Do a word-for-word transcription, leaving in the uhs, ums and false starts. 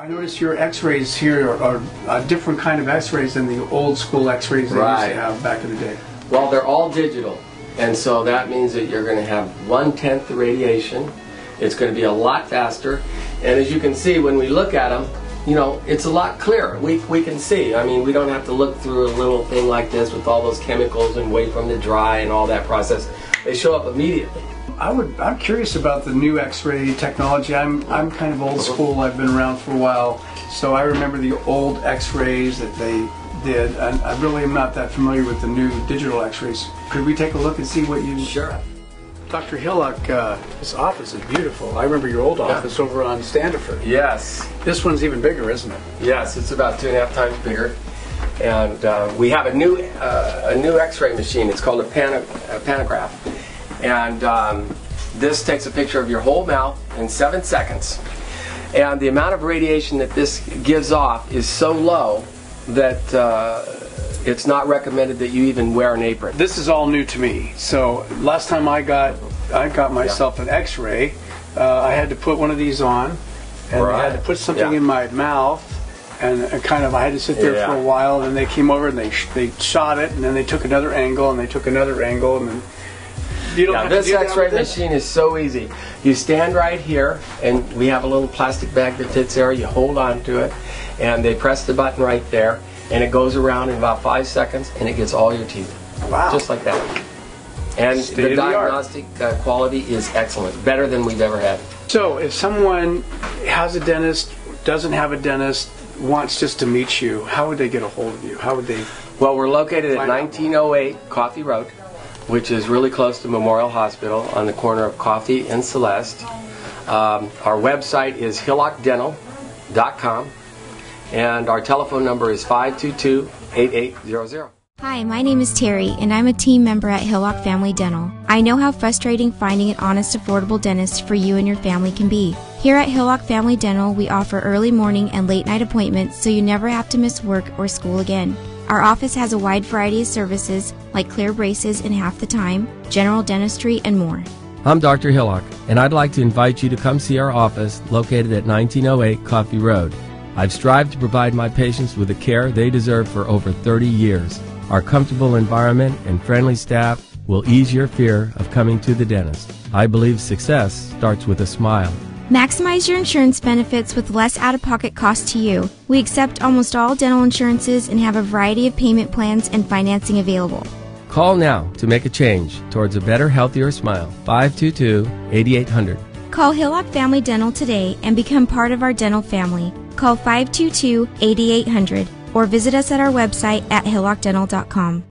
I notice your x-rays here are, are a different kind of x-rays than the old school x-rays that right. you used to have back in the day. Well, they're all digital, and so that means that you're going to have one-tenth the radiation. It's going to be a lot faster, and as you can see when we look at them, you know, it's a lot clearer. We, we can see. I mean, we don't have to look through a little thing like this with all those chemicals and wait for them to dry and all that process. They show up immediately. I would, I'm curious about the new x-ray technology. I'm, I'm kind of old school. I've been around for a while, so I remember the old x-rays that they did. I, I really am not that familiar with the new digital x-rays. Could we take a look and see what you... Sure. Doctor Hillock, uh, his office is beautiful. I remember your old office yeah. over on Standiford. Yes. This one's even bigger, isn't it? Yes, it's about two and a half times bigger. And uh, we have a new uh, a new x-ray machine. It's called a, pan a panograph. And um, this takes a picture of your whole mouth in seven seconds. And the amount of radiation that this gives off is so low that uh, it's not recommended that you even wear an apron. This is all new to me. So last time I got I got myself yeah. an x-ray, uh, I had to put one of these on, and right. I had to put something yeah. in my mouth, and kind of I had to sit there yeah. for a while, and they came over and they, sh they shot it, and then they took another angle, and they took another angle, and then you don't now, have this to do x-ray machine is so easy. You stand right here, and we have a little plastic bag that fits there. You hold on to it, and they press the button right there, and it goes around in about five seconds, and it gets all your teeth. Wow. Just like that. And the diagnostic uh, quality is excellent, better than we've ever had. So if someone has a dentist, doesn't have a dentist, wants just to meet you, how would they get a hold of you? How would they? Well, we're located at nineteen oh eight Coffee Road, which is really close to Memorial Hospital on the corner of Coffee and Celeste. Um, our website is hillock dental dot com. And our telephone number is five two two, eight eight zero zero. Hi, my name is Terry, and I'm a team member at Hillock Family Dental. I know how frustrating finding an honest, affordable dentist for you and your family can be. Here at Hillock Family Dental, we offer early morning and late night appointments so you never have to miss work or school again. Our office has a wide variety of services, like clear braces in half the time, general dentistry, and more. I'm Doctor Hillock, and I'd like to invite you to come see our office located at nineteen oh eight Coffee Road. I've strived to provide my patients with the care they deserve for over thirty years. Our comfortable environment and friendly staff will ease your fear of coming to the dentist. I believe success starts with a smile. Maximize your insurance benefits with less out-of-pocket cost to you. We accept almost all dental insurances and have a variety of payment plans and financing available. Call now to make a change towards a better, healthier smile. five two two, eight eight zero zero. Call Hillock Family Dental today and become part of our dental family. Call five two two, eight eight zero zero or visit us at our website at hillock dental dot com.